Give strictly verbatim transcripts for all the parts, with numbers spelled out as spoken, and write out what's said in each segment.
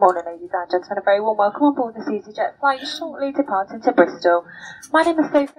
Morning, ladies and gentlemen, a very warm welcome on board this easyJet flight shortly departing to Bristol. My name is Sophie.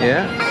Yeah.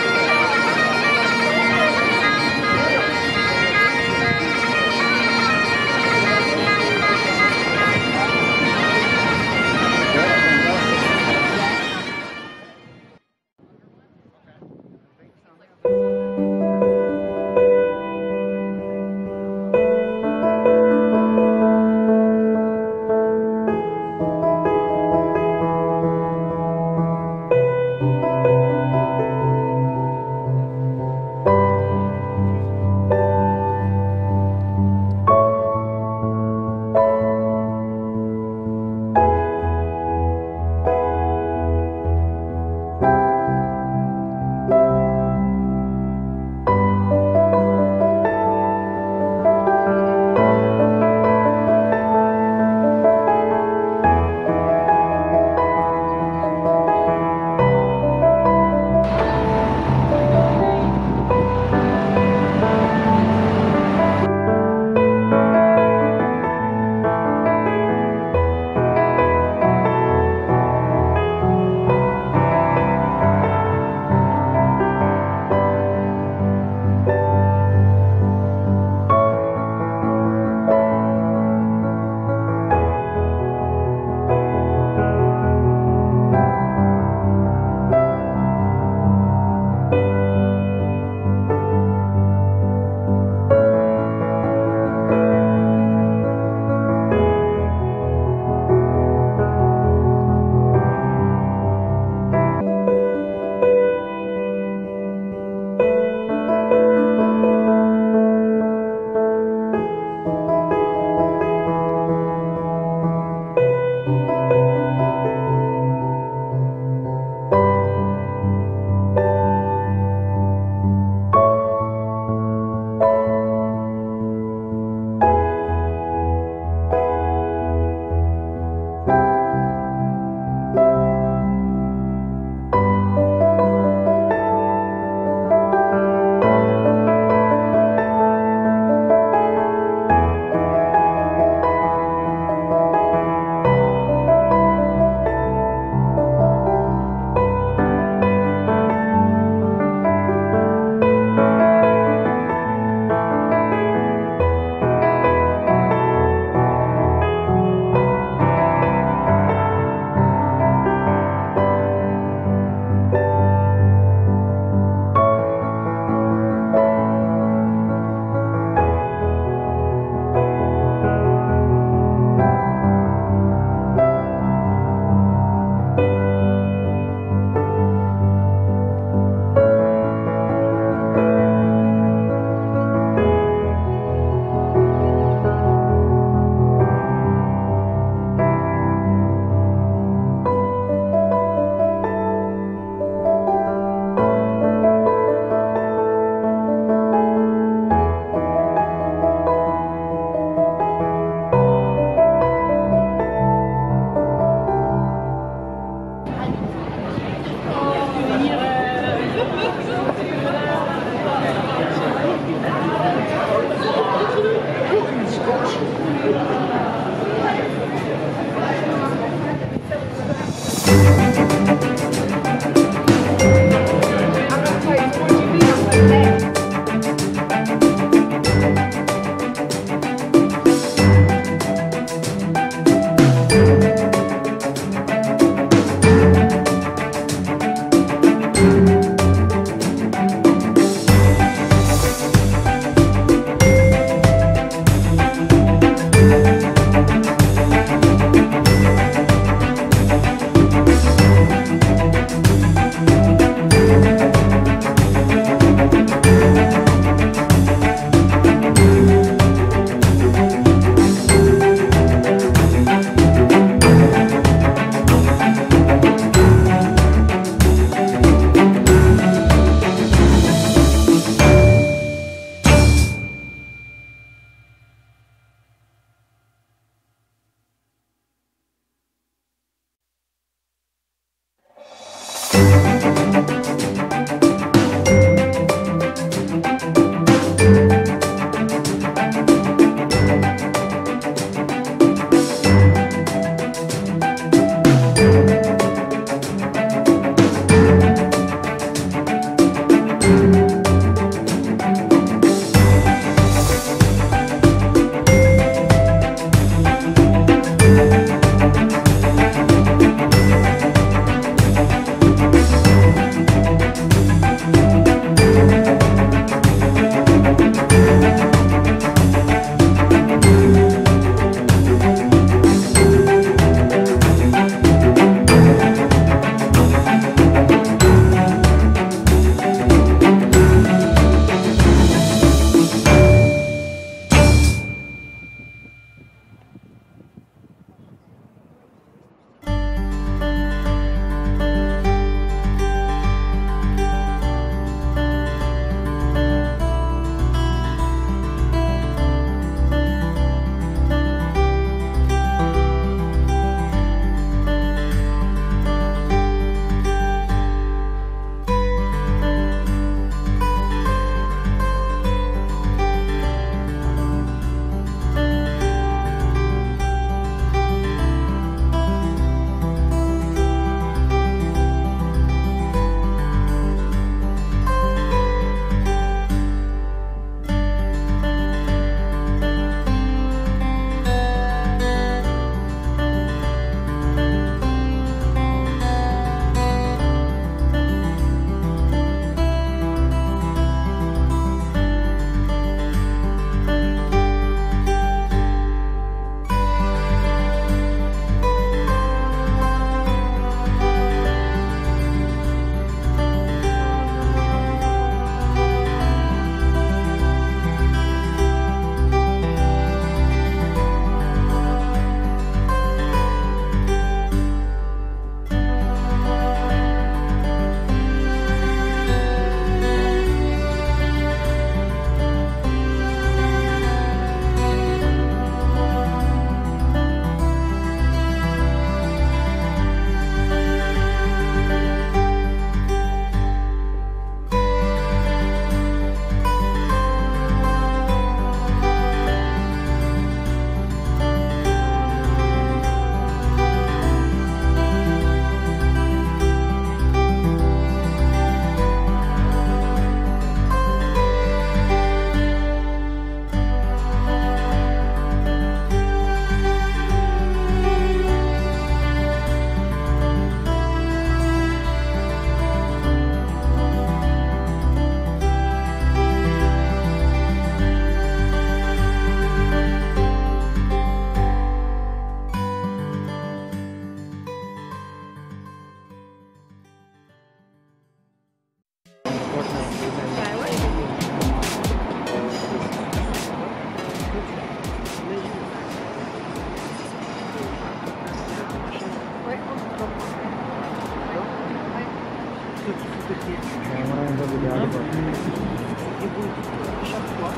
Chaque fois,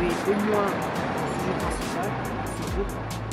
oui, une fois, je pense que ça, c'est beaucoup.